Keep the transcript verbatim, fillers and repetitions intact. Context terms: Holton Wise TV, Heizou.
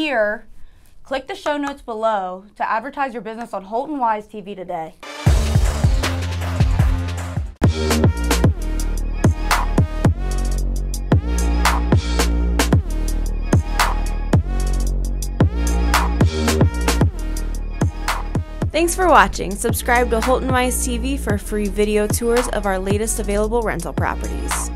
here. Click the show notes below to advertise your business on Holton Wise T V today. Thanks for watching. Subscribe to Holton Wise T V for free video tours of our latest available rental properties.